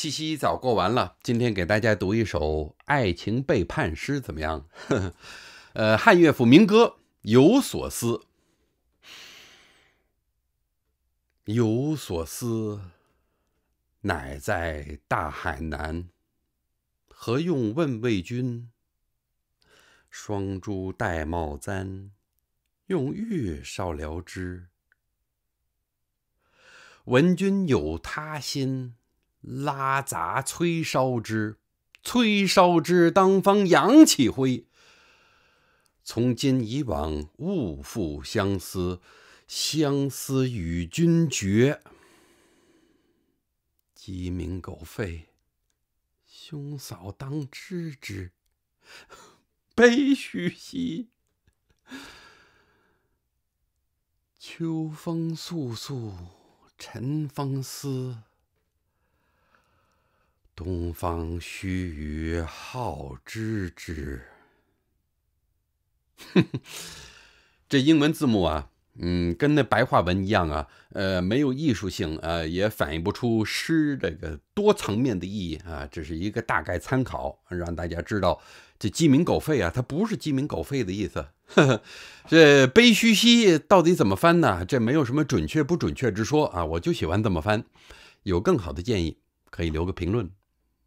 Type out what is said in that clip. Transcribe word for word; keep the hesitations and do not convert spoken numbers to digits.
七夕早过完了，今天给大家读一首爱情背叛诗，怎么样？呵呵呃，汉乐府民歌《有所思》。有所思，乃在大海南。何用问为君？双珠戴帽簪，用玉少聊之。闻君有他心，拉杂摧烧之。摧烧之，当方扬起灰。从今以往，勿复相思。相思与君绝。鸡鸣狗吠，兄嫂当知之。悲须兮！秋风簌簌，晨风思。东方须臾，好知之。这英文字幕啊，嗯，跟那白话文一样啊，呃，没有艺术性，呃，也反映不出诗这个多层面的意义啊，只是一个大概参考，让大家知道这鸡鸣狗吠啊，它不是鸡鸣狗吠的意思。呵呵这悲须兮到底怎么翻呢？这没有什么准确不准确之说啊，我就喜欢这么翻。有更好的建议，可以留个评论。